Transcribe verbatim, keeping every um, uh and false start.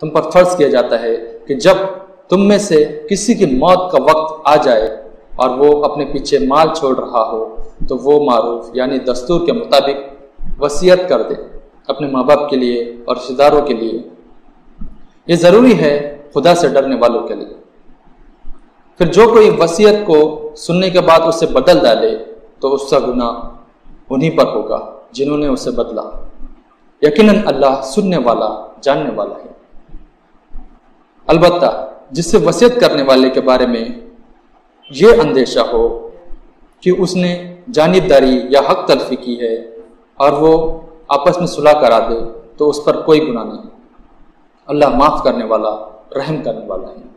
तुम पर फर्ज किया जाता है कि जब तुम में से किसी की मौत का वक्त आ जाए और वो अपने पीछे माल छोड़ रहा हो तो वो मारूफ यानी दस्तूर के मुताबिक वसीयत कर दे अपने माँ बाप के लिए और रिश्तेदारों के लिए। ये ज़रूरी है खुदा से डरने वालों के लिए। फिर जो कोई वसीयत को सुनने के बाद उसे बदल डाले तो उसका गुनाह उन्हीं पर होगा जिन्होंने उसे बदला। यकीनन अल्लाह सुनने वाला जानने वाला है। अलबत्ता जिससे वसीयत करने वाले के बारे में ये अंदेशा हो कि उसने जानिबदारी या हक तलफी की है और वो आपस में सुलह करा दे तो उस पर कोई गुनाह नहीं। अल्लाह माफ़ करने वाला रहम करने वाला है।